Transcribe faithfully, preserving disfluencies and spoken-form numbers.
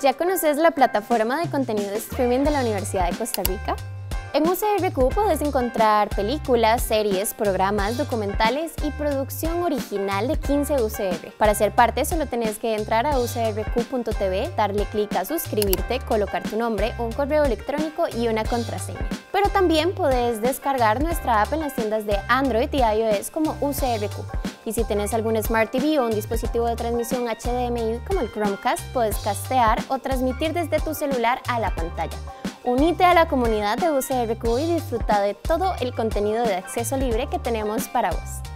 ¿Ya conoces la plataforma de contenido de streaming de la Universidad de Costa Rica? En U C R Q puedes encontrar películas, series, programas, documentales y producción original de quince U C R. Para ser parte solo tenés que entrar a U C R Q punto T V, darle clic a suscribirte, colocar tu nombre, un correo electrónico y una contraseña. Pero también podés descargar nuestra app en las tiendas de Android y iOS como U C R Q. Y si tenés algún Smart T V o un dispositivo de transmisión H D M I como el Chromecast, puedes castear o transmitir desde tu celular a la pantalla. Unite a la comunidad de U C R Q y disfruta de todo el contenido de acceso libre que tenemos para vos.